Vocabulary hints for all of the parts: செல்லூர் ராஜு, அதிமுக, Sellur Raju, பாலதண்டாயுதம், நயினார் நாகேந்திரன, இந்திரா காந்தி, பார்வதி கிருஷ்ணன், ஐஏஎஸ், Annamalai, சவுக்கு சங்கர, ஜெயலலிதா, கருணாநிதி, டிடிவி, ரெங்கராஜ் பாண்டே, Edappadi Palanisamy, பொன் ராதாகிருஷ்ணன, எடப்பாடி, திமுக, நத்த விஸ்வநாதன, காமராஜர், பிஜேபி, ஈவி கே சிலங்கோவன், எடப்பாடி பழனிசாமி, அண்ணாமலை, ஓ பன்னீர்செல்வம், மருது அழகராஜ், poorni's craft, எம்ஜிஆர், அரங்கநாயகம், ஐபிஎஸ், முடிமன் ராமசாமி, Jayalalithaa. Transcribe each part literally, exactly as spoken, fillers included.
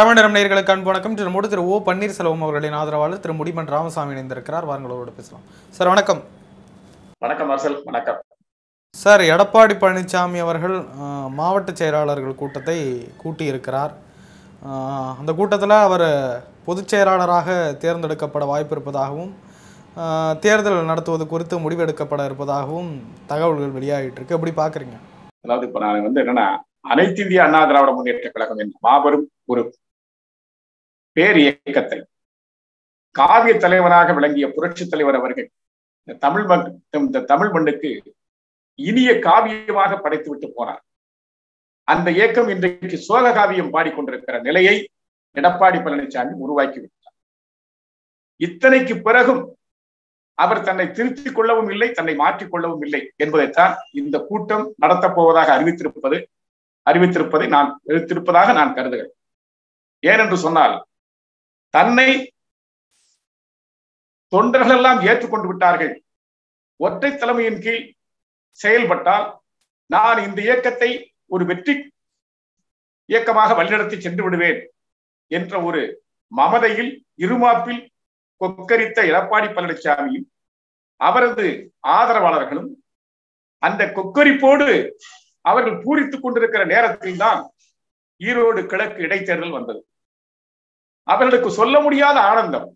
தமிழகம் நேயர்களுக்கு அன்பு வணக்கம். நம்மோடு திரு ஓ பன்னீர்செல்வம் அவர்களின் ஆதரவாளர் திரு முடிமன் ராமசாமி இணைந்திருக்கிறார். வாருங்களோடு பேசலாம். சார் வணக்கம். வணக்கம் அரசல். வணக்கம் சார். எடப்பாடி பழனிசாமி அவர்கள் மாவட்ட செயலாளர்கள் கூட்டத்தை கூட்டியிருக்கிறார். அந்த கூட்டத்தில் அவர் பொதுச் செயலாளராக தேர்ந்தெடுக்கப்பட வாய்ப்பு இருப்பதாகவும் தேர்தல் நடத்துவது குறித்து முடிவெடுக்கப்பட இருப்பதாகவும் தகவல்கள் வெளியாகிட்டு இருக்கு. எப்படி பாக்குறீங்க? அதாவது இப்ப நான் வந்து என்னன்னா, அனைத்து இந்திய அண்ணா திராவிட முன்னேற்ற கழகம் என்ற மாபெரும் ஒரு பேர் இயக்கத்தை காவிய தலைவனாக விளங்கிய புரட்சி தலைவர் அவர்கள் இந்த தமிழ் மண் இந்த தமிழ் மண்ணுக்கு இனிய காவியமாக படைத்துவிட்டு போனார். அந்த இயக்கம் இன்றைக்கு சோக காவியம் பாடிக்கொண்டிருக்கிற நிலையை எடப்பாடி பழனிசாமி உருவாக்கிவிட்டார். இத்தனைக்கு பிறகும் அவர் தன்னை திருத்திக் கொள்ளவும் இல்லை, தன்னை மாற்றிக்கொள்ளவும் இல்லை என்பதைத்தான் இந்த கூட்டம் நடத்தப் போவதாக அறிவித்திருப்பது அறிவித்திருப்பதை நான் எடுத்திருப்பதாக நான் கருதுகிறேன். ஏனென்று சொன்னால், தன்னை தொண்டர்கள் எல்லாம் ஏற்றுக்கொண்டு விட்டார்கள். ஒற்றை தலைமையின் கீழ் செயல்பட்டால் நான் இந்த இயக்கத்தை ஒரு வெற்றி இயக்கமாக வழிநடத்தி சென்று விடுவேன் என்ற ஒரு மமதையில் இருமாப்பில் கொக்கரித்த எடப்பாடி பழனிசாமியும் அவரது ஆதரவாளர்களும் அந்த கொக்கரிப்போடு அவர்கள் பூரித்துக் கொண்டிருக்கிற நேரத்தில் தான் ஈரோடு கிழக்கு இடைத்தேர்தல் வந்தது. அவர்களுக்கு சொல்ல முடியாத ஆனந்தம்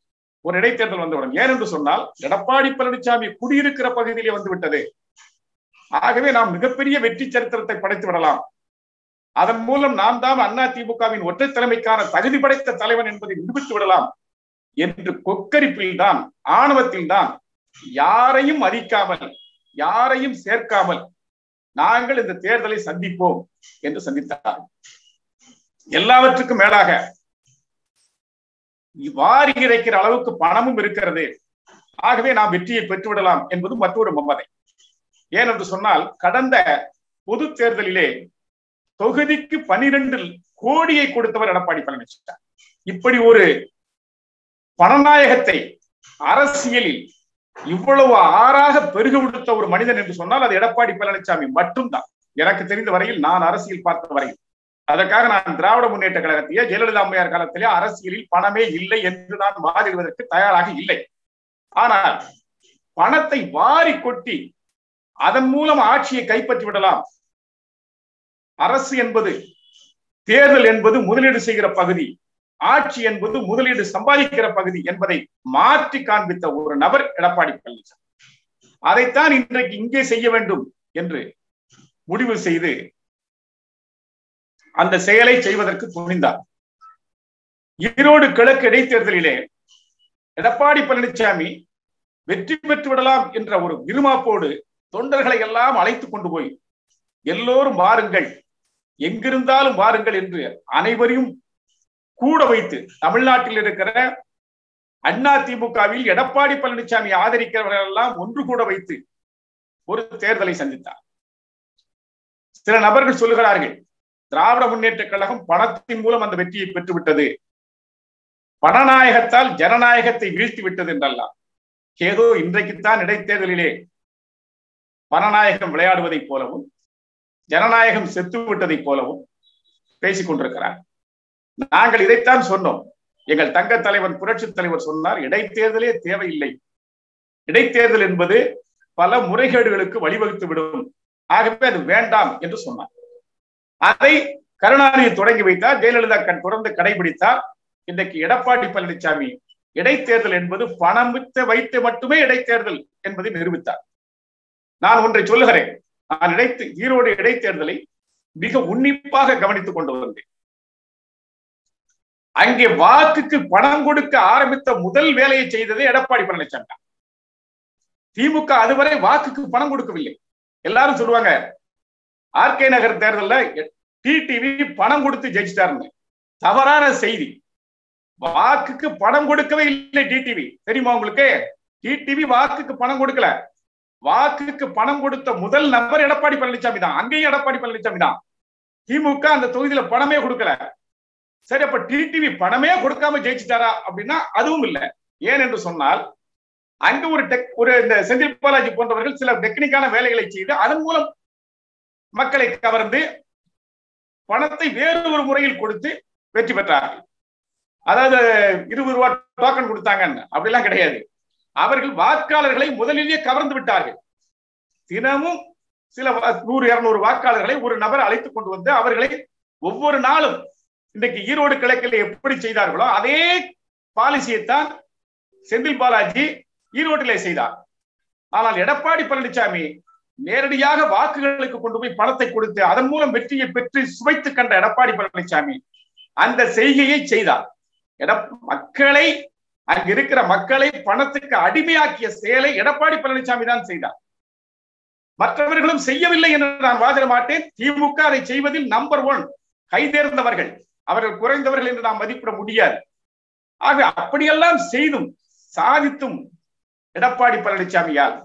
ஒரு இடைத்தேர்தல் வந்தவுடன். ஏனென்று சொன்னால், எடப்பாடி பழனிசாமி குடியிருக்கிற பகுதியிலே வந்து விட்டது. ஆகவே நாம் மிகப்பெரிய வெற்றி சரித்திரத்தை படைத்து விடலாம். அதன் மூலம் நாம் தான் அண்ணா திமுகவின் ஒற்றை தலைமைக்கான தகுதி படைத்த தலைவன் என்பதை நிரூபித்து விடலாம் என்று கொக்கரிப்பில் தான், ஆணவத்தில் தான், யாரையும் அறிக்காமல் யாரையும் சேர்க்காமல் நாங்கள் இந்த தேர்தலை சந்திப்போம் என்று சந்தித்தார். எல்லாவற்றுக்கும் மேலாக வாரி இறைக்கிற அளவுக்கு பணமும் இருக்கிறது. ஆகவே நாம் வெற்றியை பெற்றுவிடலாம் என்பது மற்றொரு மம்மதை. ஏனென்று சொன்னால், கடந்த பொது தேர்தலிலே தொகுதிக்கு பனிரெண்டு கோடியை கொடுத்தவர் எடப்பாடி பழனிசாமி. இப்படி ஒரு பணநாயகத்தை அரசியலில் இவ்வளவு ஆறாக பெருக விடுத்த ஒரு மனிதன் என்று சொன்னால் அது எடப்பாடி பழனிசாமி மட்டும்தான். எனக்கு தெரிந்த வரையில், நான் அரசியல் பார்த்த வரையில், அதற்காக நான் திராவிட முன்னேற்ற கழகத்திலே ஜெயலலிதா அம்மையார் காலத்திலே அரசியலில் பணமே இல்லை என்று நான் வாதிடுவதற்கு தயாராக இல்லை. ஆனால் பணத்தை வாரி கொட்டி அதன் மூலம் ஆட்சியை கைப்பற்றி விடலாம். அரசு என்பது, தேர்தல் என்பது முதலீடு செய்கிற பகுதி, ஆட்சி என்பது முதலீடு சம்பாதிக்கிற பகுதி என்பதை மாற்றி காண்பித்த ஒரு நபர் எடப்பாடி பழனிசாமி. அதைத்தான் இன்றைக்கு இங்கே செய்ய வேண்டும் என்று முடிவு செய்து அந்த செயலை செய்வதற்கு துணிந்தார். ஈரோடு கிழக்கு இடைத்தேர்தலிலே எடப்பாடி பழனிசாமி வெற்றி பெற்று விடலாம் என்ற ஒரு விருமாப்போடு தொண்டர்களை எல்லாம் அழைத்துக் கொண்டு போய் எல்லோரும் வாருங்கள், எங்கிருந்தாலும் வாருங்கள் என்று அனைவரையும் கூட வைத்து தமிழ்நாட்டில் இருக்கிற அண்ணா திமுகவில் எடப்பாடி பழனிசாமி ஆதரிக்கிறவர்கள் எல்லாம் ஒன்று கூட வைத்து ஒரு தேர்தலை சந்தித்தார். சில நபர்கள் சொல்லுகிறார்கள், திராவிட முன்னேற்ற கழகம் பணத்தின் மூலம் அந்த வெற்றியை பெற்றுவிட்டது, பணநாயகத்தால் ஜனநாயகத்தை வீழ்த்தி விட்டது என்றெல்லாம். ஏதோ இன்றைக்குத்தான் இடைத்தேர்தலிலே பணநாயகம் விளையாடுவதைப் போலவும் ஜனநாயகம் செத்து விட்டதைப் போலவும் பேசிக் கொண்டிருக்கிறார். நாங்கள் இதைத்தான் சொன்னோம். எங்கள் தங்க தலைவர் புரட்சி தலைவர் சொன்னார், இடைத்தேர்தலே தேவையில்லை, இடைத்தேர்தல் என்பது பல முறைகேடுகளுக்கு வழிவகுத்து விடும், ஆகவே அது வேண்டாம் என்று சொன்னார். அதை கருணாநிதி தொடங்கி வைத்தார், ஜெயலலிதா கண் தொடர்ந்து கடைபிடித்தார். இன்றைக்கு எடப்பாடி பழனிசாமி இடைத்தேர்தல் என்பது பணம் வைத்து மட்டுமே இடைத்தேர்தல் என்பதை நிரூபித்தார். நான் ஒன்றை சொல்லுகிறேன். நான் இடைத்து ஈரோடு இடைத்தேர்தலை மிக உன்னிப்பாக கவனித்துக் கொண்டு வந்தேன். அங்கே வாக்குக்கு பணம் கொடுக்க ஆரம்பித்த முதல் வேலையை செய்தது எடப்பாடி பழனிசாமி. திமுக அதுவரை வாக்குக்கு பணம் கொடுக்கவில்லை. எல்லாரும் சொல்லுவாங்க, ஆர்கே நகர் தேர்தலில் டிடிவி பணம் கொடுத்து ஜெயிச்சிட்டாருன்னு. தவறான செய்தி. வாக்குக்கு பணம் கொடுக்கவே இல்லை டிடிவி. தெரியுமா உங்களுக்கு? டிடிவி வாக்குக்கு பணம் கொடுக்கல. வாக்குக்கு பணம் கொடுத்த முதல் நபர் எடப்பாடி பழனிசாமி தான். அங்கேயும் எடப்பாடி பழனிசாமி தான். திமுக அந்த தொகுதியில பணமே கொடுக்கல. சரி, அப்ப டிடிவி பணமே கொடுக்காம ஜெயிச்சுட்டாரா அப்படின்னா அதுவும் இல்லை. ஏன் என்று சொன்னால், அங்க ஒரு டெக் ஒரு இந்த செந்தில் பாலாஜி போன்றவர்கள் சில டெக்னிக்கான வேலைகளை செய்து அதன் மூலம் மக்களை கவர்ந்து பணத்தை வேறு ஒரு முறையில் கொடுத்து வெற்றி பெற்றார்கள். அதாவது இருபது ரூபாய் டோக்கன் கொடுத்தாங்கன்னு அப்படிலாம் கிடையாது. அவர்கள் வாக்காளர்களை முதலிலேயே கவர்ந்து விட்டார்கள். தினமும் சில நூறு இருநூறு வாக்காளர்களை ஒரு நபர் அழைத்துக் கொண்டு வந்து அவர்களை ஒவ்வொரு நாளும் இன்றைக்கு ஈரோடு கிழக்கில் எப்படி செய்தார்களோ அதே பாலிசியைத்தான் செந்தில் பாலாஜி ஈரோட்டிலே செய்தார். ஆனால் எடப்பாடி பழனிசாமி நேரடியாக வாக்குகளுக்கு கொண்டு போய் பணத்தை கொடுத்து அதன் மூலம் வெற்றியை பெற்று சுவைத்து கண்ட எடப்பாடி பழனிசாமி அந்த செய்கையை செய்தார். எட மக்களை அங்கிருக்கிற மக்களை பணத்துக்கு அடிமையாக்கிய செயலை எடப்பாடி பழனிசாமி தான் செய்தார். மற்றவர்களும் செய்யவில்லை என்று நான் வாதிட மாட்டேன். திமுக அதை செய்வதில் நம்பர் ஒன், கைதேர்ந்தவர்கள், அவர்கள் குறைந்தவர்கள் என்று நாம் மதிப்பிட முடியாது. ஆக அப்படியெல்லாம் செய்தும் சாதித்தும் எடப்பாடி பழனிசாமியால்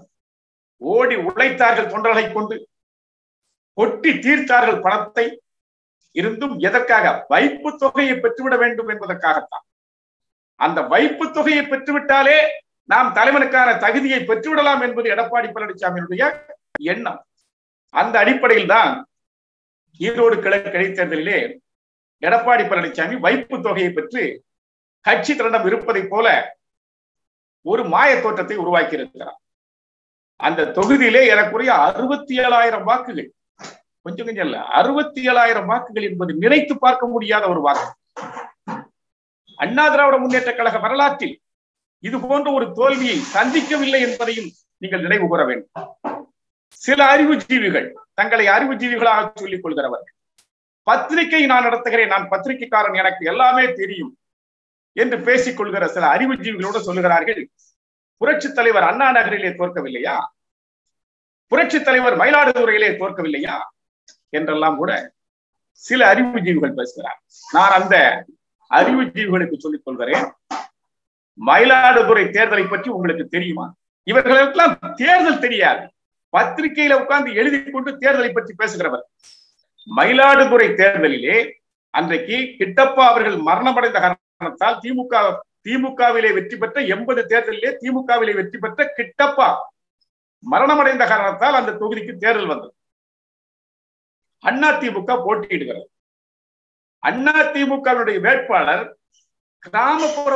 ஓடி உழைத்தார்கள், தொண்டர்களை கொண்டு கொட்டி தீர்த்தார்கள் பணத்தை. இருந்தும் எதற்காக? வைப்பு தொகையை பெற்றுவிட வேண்டும் என்பதற்காகத்தான். அந்த வைப்பு தொகையை பெற்றுவிட்டாலே நாம் தலைவனுக்கான தகுதியை பெற்றுவிடலாம் என்பது எடப்பாடி பழனிசாமியினுடைய எண்ணம். அந்த அடிப்படையில் தான் ஈரோடு கிழக்கு இடைத்தேர்தலிலே எடப்பாடி பழனிசாமி வைப்பு தொகையை பெற்று கட்சி தன்னிடம் இருப்பதை போல ஒரு மாய தோற்றத்தை உருவாக்கி இருக்கிறார். அந்த தொகுதியிலே எனக்குரிய அறுபத்தி ஏழாயிரம் வாக்குகள், கொஞ்சம் கொஞ்சம் இல்ல, அறுபத்தி ஏழாயிரம் வாக்குகள் என்பது நினைத்து பார்க்க முடியாத ஒரு வாக்கு. அண்ணா திராவிட முன்னேற்ற கழக வரலாற்றில் இது போன்ற ஒரு தோல்வியை சந்திக்கவில்லை என்பதையும் நீங்கள் நினைவு கூற வேண்டும். சில அறிவுஜீவிகள், தங்களை அறிவுஜீவிகளாக சொல்லிக் கொள்கிறவர்கள், பத்திரிகை நான் நடத்துகிறேன், நான் பத்திரிகைக்காரன், எனக்கு எல்லாமே தெரியும் என்று பேசிக் கொள்கிற சில அறிவுஜீவிகளோடு சொல்லுகிறார்கள், புரட்சி தலைவர் அண்ணா நகரிலே தோற்கவில்லையா, புரட்சி தலைவர் மயிலாடுதுறையிலே தோற்கவில்லையா என்றெல்லாம் கூட சில அறிவுஜீவிகள் பேசுகிறார். நான் அந்த அறிவுஜீவிகளுக்கு சொல்லிக் கொள்கிறேன், மயிலாடுதுறை தேர்தலை பற்றி உங்களுக்கு தெரியுமா? இவர்களுக்கெல்லாம் தேர்தல் தெரியாது. பத்திரிகையில உட்கார்ந்து எழுதி கொண்டு தேர்தலை பற்றி பேசுகிறவர். மயிலாடுதுறை தேர்தலிலே அன்றைக்கு கிட்டப்பா அவர்கள் மரணமடைந்த காரணத்தால் திமுக திமுகவிலே வெற்றி பெற்ற எண்பது தேர்தலிலே திமுகவிலே வெற்றி பெற்ற கிட்டப்பா மரணமடைந்த காரணத்தால் அந்த தொகுதிக்கு தேர்தல் வந்தது. அண்ணா திமுக போட்டியிடுகிறது. அண்ணா திமுகவினுடைய வேட்பாளர் கிராமப்புற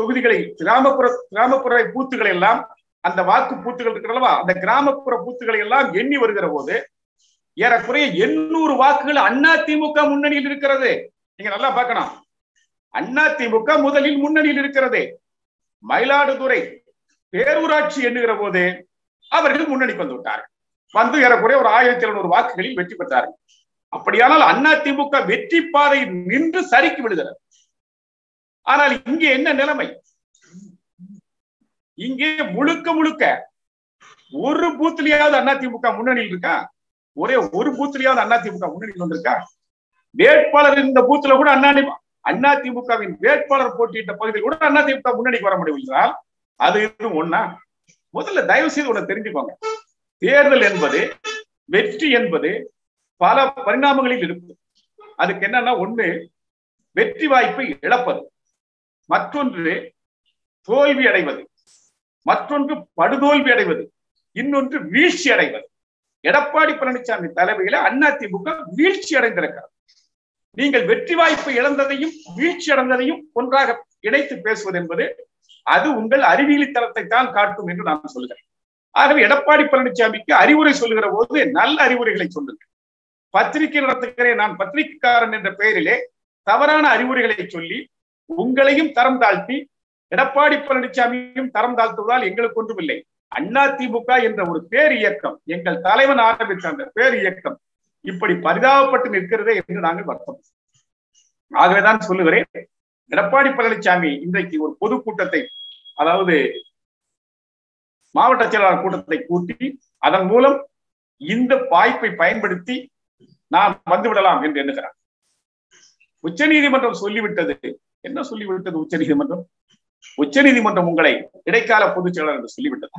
தொகுதிகளை, கிராமப்புற கிராமப்புற பூத்துக்களை எல்லாம், அந்த வாக்கு பூத்துகள் இருக்கிறதா, அந்த கிராமப்புற பூத்துக்களை எல்லாம் எண்ணி வருகிற போது ஏறக்குறைய எண்ணூறு வாக்குகள் அண்ணா திமுக முன்னணியில் இருக்கிறது. நீங்க நல்லா பார்க்கணும். அண்ணா திமுக முதலில் முன்னணியில் இருக்கிறது. மயிலாடுதுறை பேரூராட்சி எண்ணுகிற போது அவர்கள் முன்னணிக்கு வந்து விட்டார்கள். வந்து ஏறக்குறைய ஒரு ஆயிரத்தி எழுநூறு வாக்குகளில் வெற்றி பெற்றார்கள். அப்படியானால் அண்ணா திமுக வெற்றி பாதை நின்று சரிக்கு விடுகிறது. ஆனால் இங்கே என்ன நிலைமை? இங்கே முழுக்க முழுக்க ஒரு பூத்திலேயாவது அண்ணா திமுக முன்னணியில் இருக்கா? ஒரே ஒரு பூத்திலேயாவது அண்ணா திமுக முன்னணியில் வந்திருக்கா? வேட்பாளர் இந்த பூத்துல கூட அண்ணா அண்ணா திமுகவின் வேட்பாளர் போட்டியிட்ட பகுதியில் கூட அண்ணா திமுக முன்னணிக்கு வர முடியவில்லை. அது இன்னும் ஒண்ணா? முதல்ல தயவு செய்து உடனே தெரிஞ்சுக்கோங்க, தேர்தல் என்பது, வெற்றி என்பது பல பரிணாமங்களில் இருக்கு. அதுக்கு என்னன்னா, ஒண்ணு வெற்றி வாய்ப்பை இழப்பது, மற்றொன்று தோல்வி அடைவது, மற்றொன்று படுதோல்வி அடைவது, இன்னொன்று வீழ்ச்சி அடைவது. எடப்பாடி பழனிசாமி தலைமையில அதிமுக வீழ்ச்சி அடைந்திருக்கிறது. நீங்கள் வெற்றி வாய்ப்பு இழந்ததையும் வீழ்ச்சி அடைந்ததையும் ஒன்றாக இணைத்து பேசுவது என்பது அது உங்கள் அறிவியல் தரத்தை தான் காட்டும் என்று நான் சொல்கிறேன். ஆகவே எடப்பாடி பழனிசாமிக்கு அறிவுரை சொல்லுகிற போது நல்ல அறிவுரைகளை சொல்லுங்கள். பத்திரிகை நடத்துகிறேன், நான் பத்திரிகைக்காரன் என்ற பெயரிலே தவறான அறிவுரைகளை சொல்லி உங்களையும் தரம் தாழ்த்தி எடப்பாடி பழனிசாமியும் தரம் தாழ்த்துவதால் எங்களுக்கு ஒன்றுமில்லை. அண்ணா திமுக என்ற ஒரு பேர் இயக்கம், எங்கள் தலைவன் ஆரம்பித்த அந்த பேர் இயக்கம் இப்படி பரிதாபப்பட்டு நிற்கிறதே என்று நாங்கள் வருத்தம். ஆகவேதான் சொல்லுகிறேன், எடப்பாடி பழனிசாமி இன்றைக்கு ஒரு பொதுக்கூட்டத்தை, அதாவது மாவட்ட செயலாளர் கூட்டத்தை கூட்டி அதன் மூலம் இந்த வாய்ப்பை பயன்படுத்தி நாம் வந்துவிடலாம் என்று எண்ணுகிறார். உச்ச நீதிமன்றம் சொல்லிவிட்டது. என்ன சொல்லிவிட்டது உச்ச நீதிமன்றம்? உச்ச நீதிமன்றம் உங்களை இடைக்கால பொதுச் செயலாளர் என்று சொல்லிவிட்டது.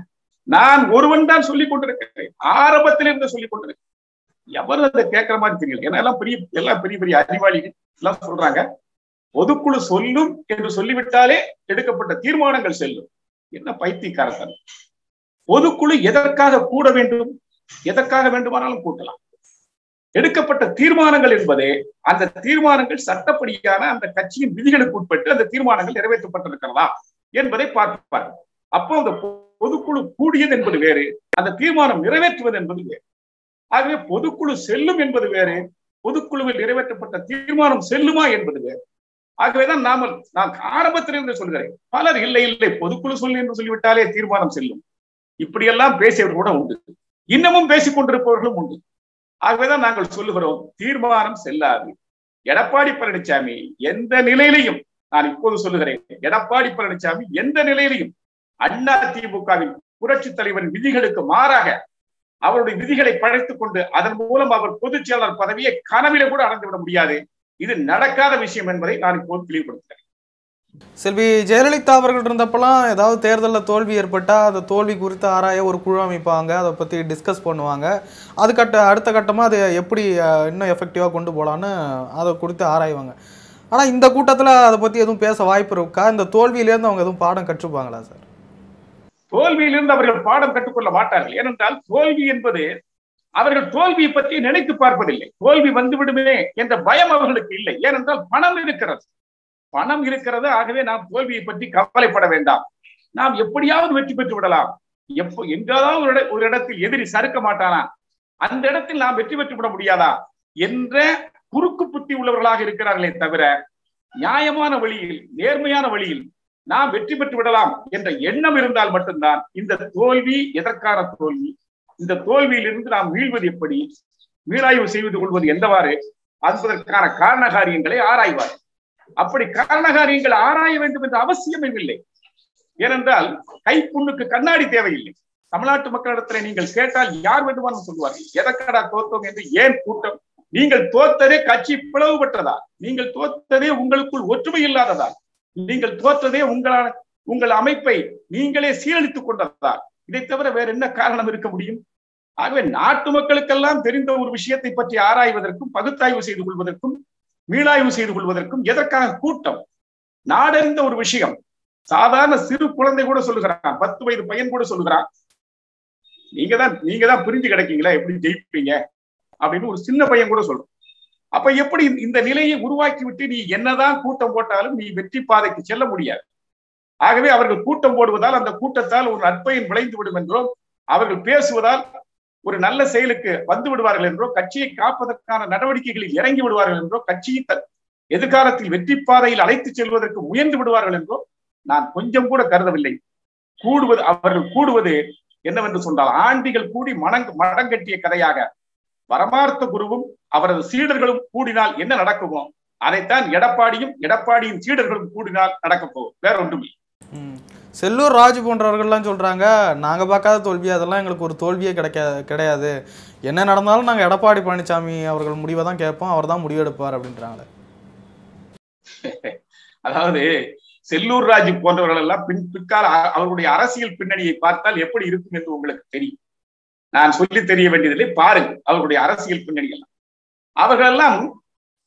நான் ஒருவன் தான் சொல்லிக் கொண்டிருக்கிறேன், ஆரம்பத்திலிருந்து சொல்லிக் கொண்டிருக்கிறேன். எவரும் அதை கேட்கிற மாதிரி தெரியல. ஏன்னா எல்லாம் பெரிய எல்லாம் பெரிய பெரிய அறிவாளிகள் எல்லாம் சொல்றாங்க. பொதுக்குழு சொல்லும் என்று சொல்லிவிட்டாலே எடுக்கப்பட்ட தீர்மானங்கள் செல்லும். என்ன பைத்தியக்காரத்தனம்! பொதுக்குழு எதற்காக கூட வேண்டும்? எதற்காக வேண்டுமானாலும் கூட்டலாம். எடுக்கப்பட்ட தீர்மானங்கள் என்பதே அந்த தீர்மானங்கள் சட்டப்படியான அந்த கட்சியின் விதிகளுக்கு உட்பட்டு அந்த தீர்மானங்கள் நிறைவேற்றப்பட்டிருக்கிறதா என்பதை பார்ப்பார். அப்போ அந்த பொதுக்குழு கூடியது என்பது வேறு, அந்த தீர்மானம் நிறைவேற்றுவது என்பது வேறு. ஆகவே பொதுக்குழு செல்லும் என்பது வேறு, பொதுக்குழுவில் நிறைவேற்றப்பட்ட தீர்மானம் செல்லுமா என்பது வேறு. ஆகவேதான் நாம நான் ஆரம்பத்திலிருந்து சொல்கிறேன், பலர் இல்லை இல்லை பொதுக்குழு சொல்லு என்று சொல்லிவிட்டாலே தீர்மானம் செல்லும் இப்படியெல்லாம் பேசியவர்கள் கூட உண்டு, இன்னமும் பேசிக் கொண்டிருப்பவர்களும் உண்டு. ஆகவேதான் நாங்கள் சொல்லுகிறோம், தீர்மானம் செல்லாது. எடப்பாடி பழனிசாமி எந்த நிலையிலையும், நான் இப்போது சொல்லுகிறேன், எடப்பாடி பழனிசாமி எந்த நிலையிலையும் அண்ணா திமுகவின் புரட்சி தலைவரின் விதிகளுக்கு மாறாக அவருடைய விதிகளை பழைத்துக் கொண்டு அதன் மூலம் அவர் பொதுச் செயலாளர் பதவியை கனவில கூட அடைந்துவிட முடியாது. இது நடக்காத விஷயம் என்பதை நான் இப்போது தெளிவுபடுத்துகிறேன். செல்வி, ஜெயலலிதா அவர்கள் இருந்தப்பெல்லாம் ஏதாவது தேர்தலில் தோல்வி ஏற்பட்டால் அந்த தோல்வி குறித்து ஆராய ஒரு குழு அமைப்பாங்க, அதை பற்றி டிஸ்கஸ் பண்ணுவாங்க, அது கட்ட அடுத்த கட்டமாக அதை எப்படி இன்னும் எஃபெக்டிவாக கொண்டு போகலான்னு அதை குறித்து ஆராய்வாங்க. ஆனால் இந்த கூட்டத்தில் அதை பற்றி எதுவும் பேச வாய்ப்பு இருக்கா? இந்த தோல்வியிலேருந்து அவங்க எதுவும் பாடம் கற்றுப்பாங்களா சார்? தோல்வியிலிருந்து அவர்கள் பாடம் கற்றுக்கொள்ள மாட்டார்கள். ஏனென்றால் தோல்வி என்பது அவர்கள் தோல்வியை பற்றி நினைத்து பார்ப்பதில்லை. தோல்வி வந்துவிடுமே என்ற பயம் அவர்களுக்கு இல்லை. ஏனென்றால் பணம் இருக்கிறது, பணம் இருக்கிறது. ஆகவே நாம் தோல்வியை பற்றி கவலைப்பட வேண்டாம், நாம் எப்படியாவது வெற்றி பெற்று விடலாம், எப்போ எங்காவது ஒரு இடத்தில் எதிரி சறுக்க மாட்டானா, அந்த இடத்தில் நாம் வெற்றி பெற்று விட முடியாதா என்ற குறுக்கு புத்தி உள்ளவர்களாக இருக்கிறார்களே தவிர நியாயமான வழியில் நேர்மையான வழியில் நாம் வெற்றி பெற்று விடலாம் என்ற எண்ணம் இருந்தால் மட்டும்தான் இந்த தோல்வி எதற்கான தோல்வி, இந்த தோல்வியிலிருந்து நாம் மீள்வது எப்படி, மீளாய்வு செய்து கொள்வது எந்தவாறு அதற்கான காரண காரியங்களை ஆராய்வார். அப்படி காரண காரியங்கள் ஆராய வேண்டும் என்ற அவசியமே இல்லை. ஏனென்றால் கைப்புண்ணுக்கு கண்ணாடி தேவையில்லை. தமிழ்நாட்டு மக்களிடத்தில் நீங்கள் கேட்டால் யார் வேண்டுமானும் சொல்லுவார்கள், எதற்கடா தோத்தோம் என்று. ஏன் கூட்டம்? நீங்கள் தோத்ததே கட்சி பிளவுபட்டதா, நீங்கள் தோத்ததே உங்களுக்குள் ஒற்றுமை இல்லாததா, நீங்கள் தோற்றதே உங்களான உங்கள் அமைப்பை நீங்களே சீரழித்துக் கொண்டதா, இதை தவிர வேற என்ன காரணம் இருக்க முடியும்? ஆகவே நாட்டு மக்களுக்கெல்லாம் தெரிந்த ஒரு விஷயத்தை பற்றி ஆராய்வதற்கும் பகுத்தாய்வு செய்து கொள்வதற்கும் மீளாய்வு செய்து கொள்வதற்கும் எதற்காக கூட்டம்? நாடறிந்த ஒரு விஷயம், சாதாரண சிறு குழந்தை கூட சொல்லுகிறான், பத்து வயது பையன் கூட சொல்லுகிறான், நீங்க தான் நீங்க தான் புரிஞ்சு கிடைக்கீங்களா, எப்படி ஜெயிப்பீங்க அப்படின்னு ஒரு சின்ன பையன் கூட சொல்றான். அப்ப எப்படி இந்த நிலையை உருவாக்கி விட்டு நீ என்னதான் கூட்டம் போட்டாலும் நீ வெற்றி பாதைக்கு செல்ல முடியாது. ஆகவே அவர்கள் கூட்டம் போடுவதால் அந்த கூட்டத்தால் ஒரு நற்பயன் விளைந்து விடும் என்றும், அவர்கள் பேசுவதால் ஒரு நல்ல செயலுக்கு வந்து விடுவார்கள் என்றோ, கட்சியை காப்பதற்கான நடவடிக்கைகளில் இறங்கி விடுவார்கள் என்றோ, கட்சியை எதிர்காலத்தில் வெற்றி பாதையில் அழைத்து செல்வதற்கு முயன்று விடுவார்கள் என்றோ நான் கொஞ்சம் கூட கருதவில்லை. கூடுவது அவர்கள் கூடுவது என்னவென்று சொன்னால் ஆண்டிகள் கூடி மணங்க மடங்கட்டிய கதையாக பரமார்த்த குருவும் அவரது சீடர்களும் கூடினால் என்ன நடக்குமோ அதைத்தான் எடப்பாடியும் எடப்பாடியின் சீடர்களும் கூடினால் நடக்க போகும், வேற ஒன்றுமே. செல்லூர் ராஜு போன்றவர்கள்லாம் சொல்கிறாங்க, நாங்கள் பார்க்காத தோல்வி, அதெல்லாம் எங்களுக்கு ஒரு தோல்வியே கிடைக்கா கிடையாது என்ன நடந்தாலும் நாங்கள் எடப்பாடி பழனிசாமி அவர்கள் முடிவை தான் கேட்போம், அவர் தான் முடிவெடுப்பார் அப்படின்றாங்களே. அதாவது செல்லூர் ராஜு போன்றவர்கள் எல்லாம் பின் பிற்கால அவருடைய அரசியல் பின்னணியை பார்த்தால் எப்படி இருக்கும் என்று உங்களுக்கு தெரியும். நான் சொல்லி தெரிய வேண்டியதில்லை, பாருங்கள் அவருடைய அரசியல் பின்னணி எல்லாம். அவர்களெல்லாம்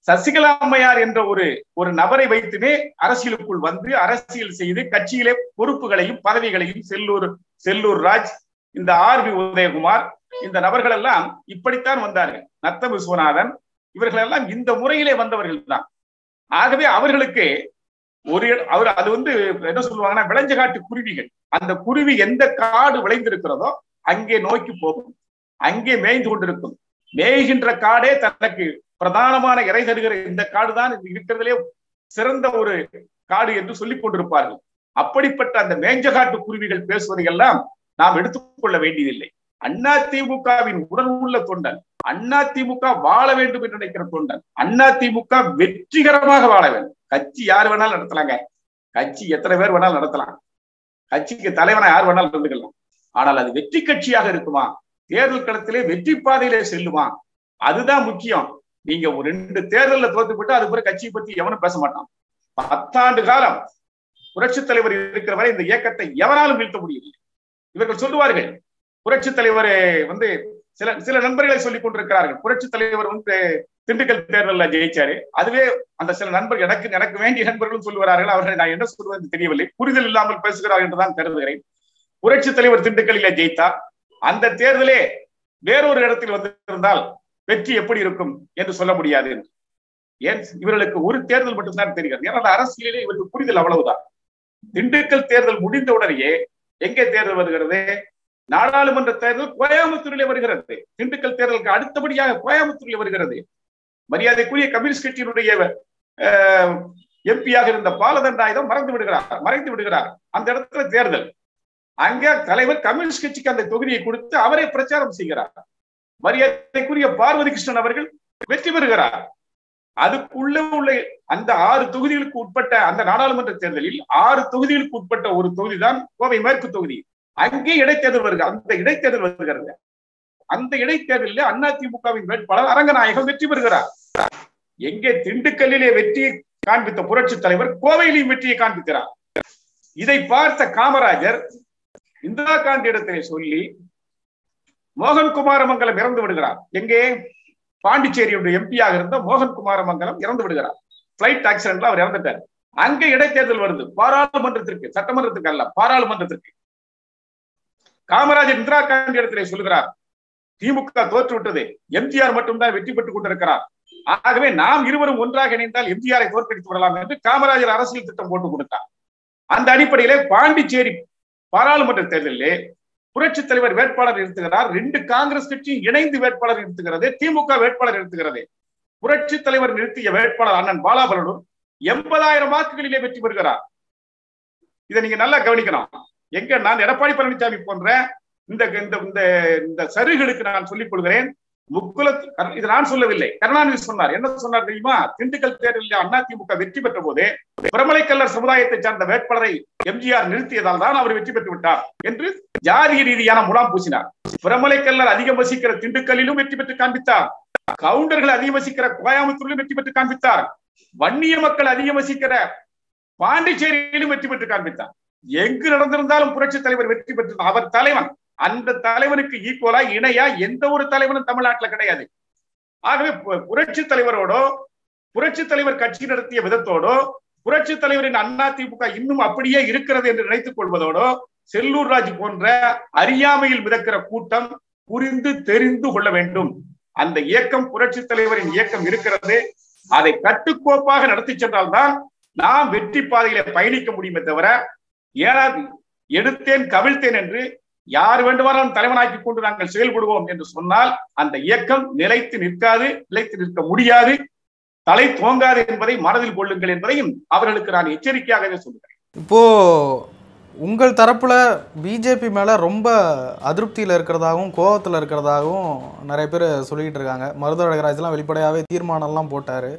சசிகலா அம்மையார் என்ற ஒரு ஒரு நபரை வைத்துமே அரசியலுக்குள் வந்து அரசியல் செய்து கட்சியிலே பொறுப்புகளையும் பதவிகளையும் செல்லூர் செல்லூர் ராஜ், இந்த ஆர் பி உதயகுமார், இந்த நபர்கள் எல்லாம் இப்படித்தான் வந்தார்கள். நத்த விஸ்வநாதன், இவர்கள் எல்லாம் இந்த முறையிலே வந்தவர்கள் தான். ஆகவே அவர்களுக்கு ஒரு அவர் அது வந்து என்ன சொல்லுவாங்கன்னா, விளைஞ்சகாட்டு குருவிகள், அந்த குருவி எந்த காடு விளைந்திருக்கிறதோ அங்கே நோக்கி போகும், அங்கே மேய்ந்து கொண்டிருக்கும். மேய்கின்ற காடே தனக்கு பிரதானமான இறை தருகிற இந்த காடுதான் இருக்கிறதுலே சிறந்த ஒரு காடு என்று சொல்லிக் கொண்டிருப்பார்கள். அப்படிப்பட்ட அந்த மேஞ்சகாட்டு குருவிகள் பேசுவதை எல்லாம் நாம் எடுத்துக்கொள்ள வேண்டியதில்லை. அண்ணா திமுகவின் உடல் உள்ள தொண்டன், அண்ணா திமுக வாழ வேண்டும் என்று நினைக்கிற தொண்டன், அண்ணா திமுக வெற்றிகரமாக வாழ வேண்டும். கட்சி யார் வேணாலும் நடத்தலாங்க, கட்சி எத்தனை பேர் வேணாலும் நடத்தலாம், கட்சிக்கு தலைவனா யார் வேணாலும் இருந்துக்கலாம். ஆனால் அது வெற்றி கட்சியாக இருக்குமா, தேர்தல் களத்திலே வெற்றி பாதையிலே செல்லுமா, அதுதான் முக்கியம். நீங்க ஒரு ரெண்டு தேர்தல்ல தோத்து போட்டு அது பிறகு கட்சியை பத்தி எவனும் பேச மாட்டான். பத்தாண்டு காலம் புரட்சித் தலைவர் இருக்கிற வரை இந்த இயக்கத்தை எவராலும் வீழ்த்த முடியவில்லை. இவர்கள் சொல்லுவார்கள், புரட்சித் தலைவர் வந்து சில சில நண்பர்களை சொல்லிக் கொண்டிருக்கிறார்கள், புரட்சித் தலைவர் வந்து திண்டுக்கல் தேர்தல்ல ஜெயிச்சாரு. அதுவே அந்த சில நண்பர்கள், எனக்கு எனக்கு வேண்டிய நண்பர்களும் சொல்லுவார்கள், அவர்கள் நான் என்ன சொல்வது தெரியவில்லை, புரிதல் இல்லாமல் பேசுகிறார்கள் என்றுதான் கருதுகிறேன். புரட்சித் தலைவர் திண்டுக்கல்லில ஜெயித்தார், அந்த தேர்தலே வேறொரு இடத்தில் வந்திருந்தால் வெற்றி எப்படி இருக்கும் என்று சொல்ல முடியாது என்று. ஏன் இவர்களுக்கு ஒரு தேர்தல் மட்டும்தான் தெரிகிறது. ஏன்னா அரசியலிலே இவருக்கு புரிதல் அவ்வளவுதான். திண்டுக்கல் தேர்தல் முடிந்தவுடனேயே எங்கே தேர்தல் வருகிறது? நாடாளுமன்ற தேர்தல் கோயம்புத்தூரிலே வருகிறது. திண்டுக்கல் தேர்தலுக்கு அடுத்தபடியாக கோயம்புத்தூரிலே வருகிறது. மரியாதைக்குரிய கம்யூனிஸ்ட் கட்சியினுடைய எம்பியாக இருந்த பாலதண்டாயுதம் மறைந்து விடுகிறார் மறைந்து விடுகிறார் அந்த இடத்துல தேர்தல். அங்கே தலைவர் கம்யூனிஸ்ட் கட்சிக்கு அந்த தொகுதியை கொடுத்து அவரே பிரச்சாரம் செய்கிறார். மரியாதைக்குரிய பார்வதி கிருஷ்ணன் அவர்கள் வெற்றி பெறுகிறார். அதுக்குள்ள உள்ள அந்த ஆறு தொகுதிகளுக்கு உட்பட்ட அந்த நாடாளுமன்ற தேர்தலில் ஆறு தொகுதிகளுக்கு உட்பட்ட ஒரு தொகுதி தான் கோவை மேற்கு தொகுதி. அங்கே இடைத்தேர்தல் வருகிறது. அந்த இடைத்தேர்தல் வருகிறது. அந்த இடைத்தேர்தலில் அதிமுகவின் வேட்பாளர் அரங்கநாயகம் வெற்றி பெறுகிறார். எங்கே திண்டுக்கல்லிலே வெற்றியை காண்பித்த புரட்சி தலைவர் கோவையிலையும் வெற்றியை காண்பிக்கிறார். இதை பார்த்த காமராஜர் இந்திரா காந்தி இடத்திலே சொல்லி மோகன் குமாரமங்கலம் இறந்து விடுகிறார். எங்கே பாண்டிச்சேரியுடைய எம்பியாக இருந்த மோகன் குமாரமங்கலம் இறந்து விடுகிறார். பிளைட் ஆக்சிடென்ட்ல அவர் இறந்துட்டார். அங்கே இடைத்தேர்தல் வருது பாராளுமன்றத்திற்கு, சட்டமன்றத்துக்கு அல்ல, பாராளுமன்றத்திற்கு. காமராஜர் இந்திரா காந்தி இடத்திலே சொல்கிறார், திமுக தோற்றுவிட்டது, எம்ஜிஆர் மட்டும்தான் வெற்றி பெற்றுக் கொண்டிருக்கிறார். ஆகவே நாம் இருவரும் ஒன்றாக இணைந்தால் எம்ஜிஆரை தோற்கடித்து விடலாம் என்று காமராஜர் அரசியல் திட்டம் போட்டு கொடுத்தார். அந்த அடிப்படையிலே பாண்டிச்சேரி பாராளுமன்ற தேர்தலிலே புரட்சித் தலைவர் வேட்பாளர் நிறுத்துகிறார். ரெண்டு காங்கிரஸ் கட்சியும் இணைந்து வேட்பாளர் நிறுத்துகிறது. திமுக வேட்பாளர் நிறுத்துகிறது. புரட்சித் தலைவர் நிறுத்திய வேட்பாளர் அண்ணன் பாலாபலனூர் எண்பதாயிரம் வாக்குகளிலே வெற்றி பெறுகிறார். இதை நீங்க நல்லா கவனிக்கணும். எங்க நான் எடப்பாடி பழனிசாமி போன்ற இந்த இந்த சருகளுக்கு நான் சொல்லிக் கொள்கிறேன். முக்குல இது நான் சொல்லவில்லை, கருணாநிதி சொன்னார். என்ன சொன்னார் தெரியுமா? திண்டுக்கல் தேர்தலில் அதிமுக வெற்றி பெற்ற போது பிரமலைக்கல்லர் சமுதாயத்தை சார்ந்த வேட்பாளரை எம்ஜிஆர் நிறுத்தியதால் தான் அவர் வெற்றி பெற்று விட்டார் என்று ஜாதிய ரீதியான முலாம் பூசினார். பிரமலைக்கல்லர் அதிகம் வசிக்கிற திண்டுக்கல்லிலும் வெற்றி பெற்று காண்பித்தார். கவுண்டர்கள் அதிகம் வசிக்கிற கோயம்புத்தூரிலும் வெற்றி பெற்று காண்பித்தார். வன்னிய மக்கள் அதிகம் வசிக்கிற பாண்டிச்சேரியிலும் வெற்றி பெற்று காண்பித்தார். எங்கு நடந்திருந்தாலும் புரட்சி தலைவர் வெற்றி பெற்றார். அவர் தலைவன். அந்த தலைவனுக்கு ஈக்குவலா இணையா எந்த ஒரு தலைவனும் தமிழ்நாட்டில் கிடையாது. ஆகவே புரட்சி தலைவரோடோ புரட்சி தலைவர் கட்சி நடத்திய விதத்தோடோ புரட்சி தலைவரின் அதிமுக இன்னும் அப்படியே இருக்கிறது என்று நினைத்துக் கொள்வதோடோ செல்லூர் ராஜு போன்ற அறியாமையில் மிதக்கிற கூட்டம் புரிந்து தெரிந்து கொள்ள வேண்டும். அந்த இயக்கம், புரட்சி தலைவரின் இயக்கம் இருக்கிறது. அதை கட்டுக்கோப்பாக நடத்தி சென்றால்தான் நாம் வெற்றி பாதையில பயணிக்க முடியுமே தவிர ஏழாவது எடுத்தேன் கவிழ்த்தேன் என்று யார் வேண்டுமானாலும் தலைவனாக்கி கொண்டு நாங்கள் செயல்படுவோம் என்று சொன்னால் அந்த இயக்கம் நிலைத்து நிற்காது, நிலைத்து நிற்க முடியாது, தலை தோங்காது என்பதை மனதில் கொள்ளுங்கள் என்பதையும் அவர்களுக்கு நான் எச்சரிக்கையாகவே சொல்கிறேன். இப்போ உங்கள் தரப்புல பிஜேபி மேல ரொம்ப அதிருப்தியில இருக்கிறதாகவும் கோபத்துல இருக்கிறதாகவும் நிறைய பேர் சொல்லிட்டு இருக்காங்க. மருது அழகராஜெல்லாம் வெளிப்படையாவே தீர்மானம்லாம் போட்டாரு.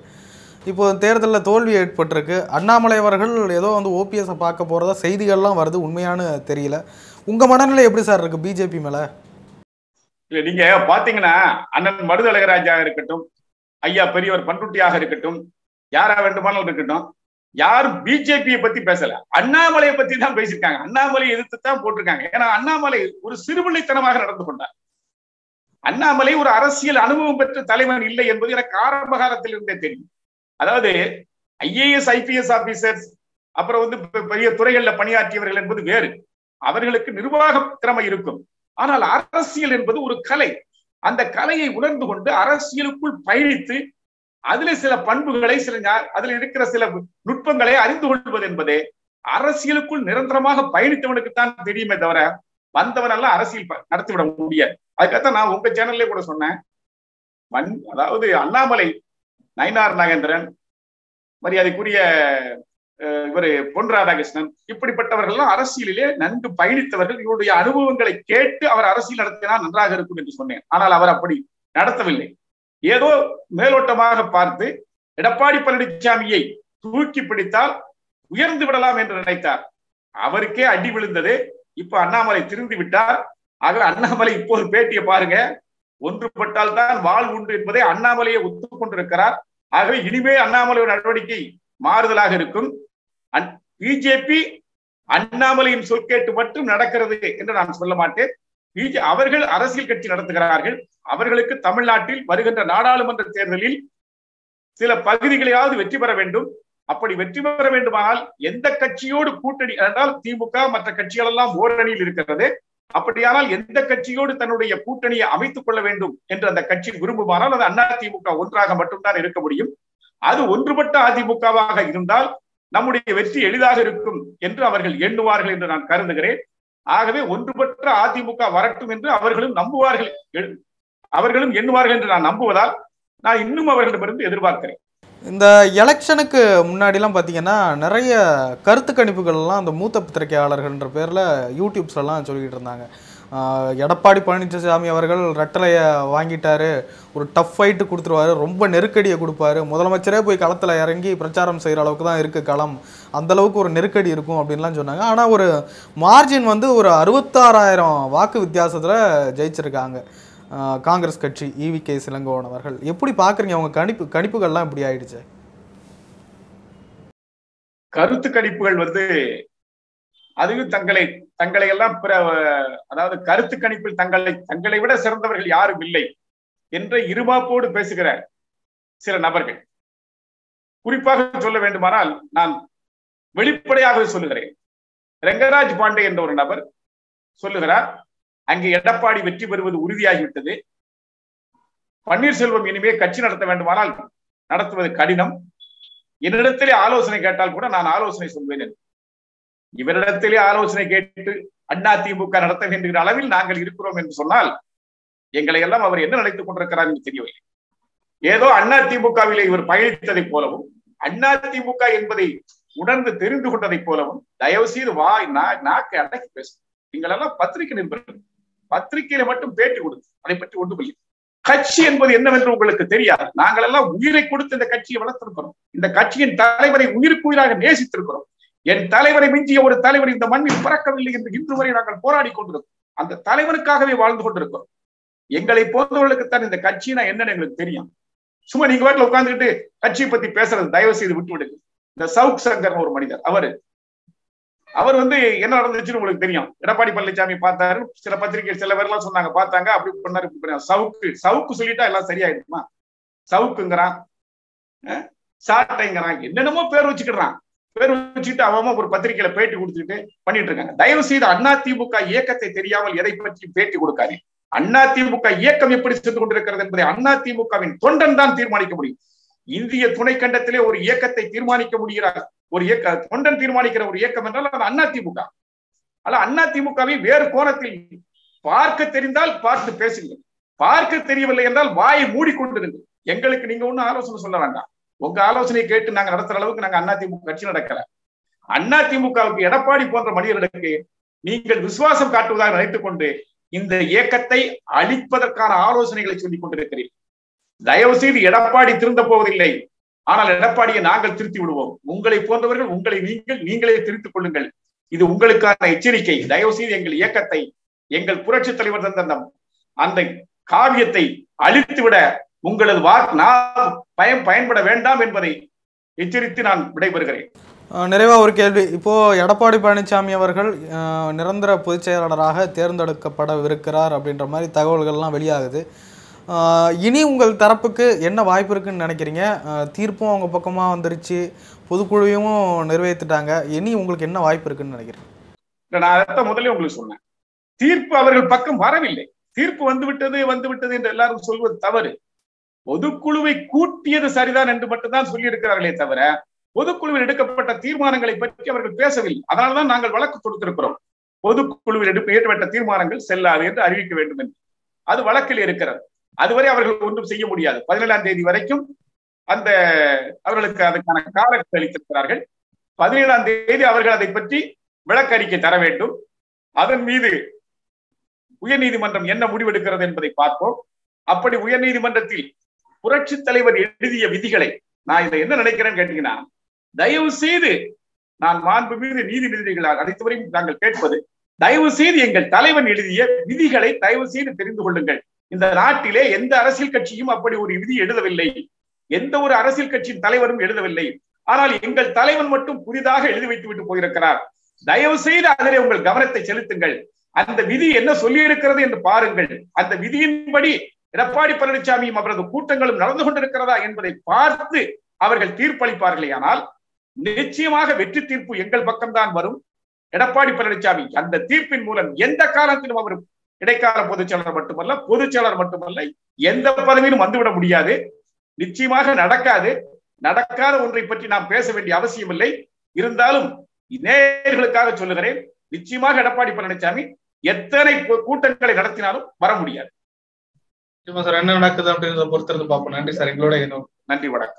இப்போ தேர்தலில் தோல்வி ஏற்பட்டிருக்கு. அண்ணாமலை அவர்கள் ஏதோ வந்து ஓபிஎஸை பார்க்க போகிறதா செய்திகள்லாம் வருது. உண்மையானு தெரியல. உங்கள் மனநிலை எப்படி சார் இருக்கு பிஜேபி மேலே? இல்லை, நீங்கள் பார்த்தீங்கன்னா அண்ணன் மருது அழகராஜாக இருக்கட்டும், ஐயா பெரியவர் பண்ருட்டியாக இருக்கட்டும், யாரா வேண்டுமானாலும் இருக்கட்டும், யாரும் பிஜேபியை பற்றி பேசலை, அண்ணாமலையை பற்றி தான் பேசியிருக்காங்க. அண்ணாமலையை எதிர்த்து தான் போட்டிருக்காங்க. ஏன்னா அண்ணாமலை ஒரு சிறுபிள்ளைத்தனமாக நடந்து கொண்டார். அண்ணாமலை ஒரு அரசியல் அனுபவம் பெற்ற தலைவன் இல்லை என்பது எனக்கு ஆரம்ப காலத்தில் இருந்தே தெரியும். அதாவது ஐஏஎஸ் ஐபிஎஸ் ஆபீசர்ஸ் அப்புறம் வந்து பெரிய துறைகள்ல பணியாற்றியவர்கள் என்பது வேறு. அவர்களுக்கு நிர்வாக திறமை இருக்கும். ஆனால் அரசியல் என்பது ஒரு கலை. அந்த கலையை உணர்ந்து கொண்டு அரசியலுக்குள் பயணித்து அதுல சில பண்புகளை, சில அதுல இருக்கிற சில நுட்பங்களை அறிந்து கொள்வது என்பது அரசியலுக்குள் நிரந்தரமாக பயணித்தவனுக்குத்தான் தெரியுமே தவிர வந்தவனெல்லாம் அரசியல் நடத்திவிட முடியாது. அதுக்காகத்தான் நான் உங்க சேனல்லே கூட சொன்னேன். அதாவது அண்ணாமலை, நயினார் நாகேந்திரன், மரியாதைக்குரிய இவர் பொன் ராதாகிருஷ்ணன், இப்படிப்பட்டவர்கள் எல்லாம் அரசியலிலே நன்கு பயணித்தவர்கள். இவருடைய அனுபவங்களை கேட்டு அவர் அரசியல் நடத்தினால் நன்றாக இருக்கும் என்று சொன்னேன். ஆனால் அவர் அப்படி நடத்தவில்லை. ஏதோ மேலோட்டமாக பார்த்து எடப்பாடி பழனிசாமியை தூக்கி பிடித்தால் உயர்ந்து விடலாம் என்று நினைத்தார். அவருக்கே அடி விழுந்தது. இப்ப அண்ணாமலை திருந்தி விட்டார். ஆக அண்ணாமலை இப்போது பேட்டியை பாருங்க. ஒன்றுபட்டால் தான் வாழ்வு உண்டு என்பதை அண்ணாமலையை ஒத்துக்கொண்டிருக்கிறார். ஆகவே இனிமே அண்ணாமலையின் நடவடிக்கை மாறுதலாக இருக்கும். பிஜேபி அண்ணாமலையின் சொல் கேட்டு மட்டும் நடக்கிறது என்று நான் சொல்ல மாட்டேன். அவர்கள் அரசியல் கட்சி நடத்துகிறார்கள். அவர்களுக்கு தமிழ்நாட்டில் வருகின்ற நாடாளுமன்ற தேர்தலில் சில பகுதிகளையாவது வெற்றி பெற வேண்டும். அப்படி வெற்றி பெற வேண்டுமானால் எந்த கட்சியோடு கூட்டணி என்றால் திமுக மற்ற கட்சிகள் எல்லாம் ஓரணியில் இருக்கிறது. அப்படியானால் எந்த கட்சியோடு தன்னுடைய கூட்டணியை அமைத்துக் கொள்ள வேண்டும் என்று அந்த கட்சி விரும்புமானால் அது அதிமுக ஒன்றாக மட்டும்தான் இருக்க முடியும். அது ஒன்றுபட்ட அதிமுகவாக இருந்தால் நம்முடைய வெற்றி எளிதாக இருக்கும் என்று அவர்கள் எண்ணுவார்கள் என்று நான் கருதுகிறேன். ஆகவே ஒன்றுபட்ட அதிமுக வரட்டும் என்று அவர்களும் நம்புவார்கள், அவர்களும் எண்ணுவார்கள் என்று நான் நம்புவதால் நான் இன்னும் அவர்களிடமிருந்து எதிர்பார்க்கிறேன். இந்த எலெக்ஷனுக்கு முன்னாடிலாம் பார்த்தீங்கன்னா நிறைய கருத்து கணிப்புகள்லாம் அந்த மூத்த பத்திரிகையாளர்கள்ன்ற பேரில் யூடியூப்ஸ்லாம் சொல்லிக்கிட்டு இருந்தாங்க. எடப்பாடி பழனிசாமி அவர்கள் ரெட்டலையை வாங்கிட்டாரு, ஒரு டஃப் ஃபைட்டு கொடுத்துருவாரு, ரொம்ப நெருக்கடியை கொடுப்பாரு, முதலமைச்சரே போய் களத்தில் இறங்கி பிரச்சாரம் செய்கிற அளவுக்கு தான் இருக்குது களம், அந்தளவுக்கு ஒரு நெருக்கடி இருக்கும் அப்படின்லாம் சொன்னாங்க. ஆனால் ஒரு மார்ஜின் வந்து ஒரு அறுபத்தாறாயிரம் வாக்கு வித்தியாசத்தில் ஜெயிச்சிருக்காங்க காங்கிரஸ் கட்சி ஈவி கே சிலங்கோவன் அவர்கள். எப்படி பாக்குறீங்க அவங்க கணிப்பு கணிப்புகள்லாம் இப்படி ஆயிடுச்சு? கருத்து கணிப்புகள் வந்து அதுவும் தங்களை தங்களை எல்லாம் பிற அதாவது கருத்து கணிப்பில் தங்களை தங்களை விட சிறந்தவர்கள் யாரும் இல்லை என்ற இருமாப்போடு பேசுகிற சில நபர்கள். குறிப்பாக சொல்ல வேண்டுமானால் நான் வெளிப்படையாகவே சொல்லுகிறேன், ரெங்கராஜ் பாண்டே என்ற ஒரு நபர் சொல்லுகிறார் அங்கே எடப்பாடி வெற்றி பெறுவது உறுதியாகிவிட்டது, பன்னீர்செல்வம் இனிமே கட்சி நடத்த வேண்டுமானால் நடத்துவது கடினம், என்னிடத்திலே ஆலோசனை கேட்டால் கூட நான் ஆலோசனை சொல்வேன். இவரிடத்திலே ஆலோசனை கேட்டு அதிமுக நடத்துகின்ற அளவில் நாங்கள் இருக்கிறோம் என்று சொன்னால் எங்களை எல்லாம் அவர் என்ன நினைத்துக் கொண்டிருக்கிறார் என்று தெரியவில்லை. ஏதோ அதிமுகவிலே இவர் பயணித்ததை போலவும் அதிமுக என்பதை உணர்ந்து தெரிந்து கொண்டதை போலவும் தயவு செய்து வாய் நாக்கை அடக்கி பேசும். நீங்கள் எல்லாம் பத்திரிகை நிருபர்கள், பத்திரிகையில மட்டும் பேட்டி கொடுத்து அதை பற்றி ஒன்றுமில்லை. கட்சி என்பது என்னவென்று உங்களுக்கு தெரியாது. நாங்கள் எல்லாம் உயிரை கொடுத்து இந்த கட்சியை வளர்த்திருக்கிறோம், இந்த கட்சியின் தலைவரை உயிருக்குயிராக நேசித்திருக்கிறோம். என் தலைவரை மிஞ்சிய ஒரு தலைவர் இந்த மண்ணில் பிறக்கவில்லை என்று இன்று வரை நாங்கள் போராடி கொண்டிருக்கிறோம், அந்த தலைவனுக்காகவே வாழ்ந்து கொண்டிருக்கிறோம். எங்களை போன்றவர்களுக்கு தான் இந்த கட்சினா என்னன்னு எங்களுக்கு தெரியும். சும்மா நீங்க வீட்டுல உட்கார்ந்துக்கிட்டு கட்சியை பத்தி பேசுறது தயவு செய்து விட்டு விடுங்க. இந்த சவுக் சங்கர் ஒரு மனிதர், அவரு அவர் வந்து என்ன நடந்துச்சுன்னு உங்களுக்கு தெரியும். எடப்பாடி பழனிசாமி பார்த்தாரு, சில பத்திரிகை சில பேர் எல்லாம் சொன்னாங்க, பார்த்தாங்க அப்படி பண்ணாரு இப்படி பண்ணாரு. சவுக்கு சவுக்கு சொல்லிட்டா எல்லாம் சரியாயிடுமா? சவுக்குங்கிறான், சாட்டைங்கிறான், என்னென்னமோ பேர் வச்சுக்கிடுறான். பேர் வச்சுக்கிட்டு அவன் ஒரு பத்திரிகையில பேட்டி கொடுத்துக்கிட்டு பண்ணிட்டு இருக்காங்க. தயவு செய்து அதிமுக இயக்கத்தை தெரியாமல் எதை பற்றி பேட்டி கொடுக்காது. அதிமுக இயக்கம் எப்படி சென்று கொண்டிருக்கிறது என்பதை அதிமுகவின் தொண்டன் தான் தீர்மானிக்க முடியும். இந்திய துணைக்கண்டத்திலே ஒரு இயக்கத்தை தீர்மானிக்க முடிகிறார், ஒரு இயக்க தொண்டன் தீர்மானிக்கிற ஒரு இயக்கம் என்றால் அது அதிமுக. அல்ல அதிமுகவை வேறு கோணத்தில் பார்க்க தெரிந்தால் பார்த்து பேசுங்கள், பார்க்க தெரியவில்லை என்றால் வாயை மூடிக்கொண்டிருங்கள். எங்களுக்கு நீங்க ஒன்னும் ஆலோசனை சொல்ல வேண்டாம், உங்க ஆலோசனையை கேட்டு நாங்க நடத்துற அளவுக்கு நாங்க அதிமுக கட்சி நடக்கல. அதிமுகவுக்கு எடப்பாடி போன்ற மனிதர்களுக்கு நீங்கள் விசுவாசம் காட்டுவதாக நினைத்துக் கொண்டு இந்த இயக்கத்தை அழிப்பதற்கான ஆலோசனைகளை சொல்லிக் கொண்டிருக்கிறீர்கள். தயவு செய்து எடப்பாடி திருந்த போவதில்லை, ஆனால் எடப்பாடியை நாங்கள் திருத்தி விடுவோம். உங்களை போன்றவர்கள் உங்களை நீங்கள் நீங்களே திருத்திக் கொள்ளுங்கள். இது உங்களுக்கான எச்சரிக்கை. தயவு செய்து எங்கள் இயக்கத்தை, எங்கள் புரட்சி தலைவர் தந்த அந்த காவியத்தை அழித்துவிட உங்களது பயம் பயன்பட வேண்டாம் என்பதை எச்சரித்து நான் விடைபெறுகிறேன். நிறைவா ஒரு கேள்வி. இப்போ எடப்பாடி பழனிசாமி அவர்கள் நிரந்தர பொதுச் செயலாளராக தேர்ந்தெடுக்கப்படவிருக்கிறார் அப்படின்ற மாதிரி தகவல்கள்லாம் வெளியாகுது. இனி உங்கள் தரப்புக்கு என்ன வாய்ப்பு இருக்குன்னு நினைக்கிறீங்க? தீர்ப்பும் அவங்க பக்கமாக வந்துருச்சு, பொதுக்குழுவையும் நிறைவேற்றிட்டாங்க, இனி உங்களுக்கு என்ன வாய்ப்பு இருக்குன்னு நினைக்கிறேன்? நான் அதான் முதல்ல உங்களுக்கு சொன்னேன், தீர்ப்பு அவர்கள் பக்கம் வரவில்லை. தீர்ப்பு வந்து விட்டது வந்து விட்டது என்று எல்லாரும் சொல்வது தவறு. பொதுக்குழுவை கூட்டியது சரிதான் என்று மட்டும்தான் சொல்லி இருக்கிறார்களே தவிர பொதுக்குழுவில் எடுக்கப்பட்ட தீர்மானங்களை பற்றி அவர்கள் பேசவில்லை. அதனால்தான் நாங்கள் வழக்கு தொடுத்திருக்கிறோம். பொதுக்குழுவில் எடுப்பு ஏற்றப்பட்ட தீர்மானங்கள் செல்லாது என்று அறிவிக்க வேண்டும் என்று அது வழக்கில் இருக்கிறது. அதுவரை அவர்கள் ஒன்றும் செய்ய முடியாது. பதினேழாம் தேதி வரைக்கும் அந்த அவர்களுக்கு அதுக்கான காலத்தை அளித்திருக்கிறார்கள். பதினேழாம் தேதி அவர்கள் அதை பற்றி விளக்கறிக்கை தர வேண்டும். அதன் மீது உயர்நீதிமன்றம் என்ன முடிவெடுக்கிறது என்பதை பார்ப்போம். அப்படி உயர்நீதிமன்றத்தில் புரட்சி தலைவர் எழுதிய விதிகளை நான் இதை என்ன நினைக்கிறேன்னு கேட்டீங்கன்னா, தயவு செய்து நான் மாண்பு மீது நீதிபதிகளால் அனைத்துவரையும் நாங்கள் கேட்பது, தயவு செய்து எங்கள் தலைவன் எழுதிய விதிகளை தயவு செய்து தெரிந்து கொள்ளுங்கள். இந்த நாட்டிலே எந்த அரசியல் கட்சியும் அப்படி ஒரு விதி எழுதவில்லை, எந்த ஒரு அரசியல் கட்சியின் தலைவரும் எழுதவில்லை. ஆனால் எங்கள் தலைவன் மட்டும் புதிதாக எழுதி வைத்து விட்டு போயிருக்கிறார். தயவு செய்து அதிலே உங்கள் கவனத்தை செலுத்துங்கள். அந்த விதி என்ன சொல்லி இருக்கிறது என்று பாருங்கள். அந்த விதியின்படி எடப்பாடி பழனிசாமியும் அவரது கூட்டங்களும் நடந்து கொண்டிருக்கிறதா என்பதை பார்த்து அவர்கள் தீர்ப்பளிப்பார்களே, ஆனால் நிச்சயமாக வெற்றி தீர்ப்பு எங்கள் பக்கம்தான் வரும். Edappadi Palanisamy, and the deep in Mulan, Yenda Karantin, Edekara Podichala Matamala, Podichala Matamala, Yenda Palavin Manduda Budiade, Nichimahan Adakade, Nadakara only put in a pace of the Avasimale, Irundalum, Inekara Chulare, Nichima Edappadi Palanisamy, yet then put and Kalatinalo, Baramudia. You must run and act the portal of the Papanandis are included in Nantivada.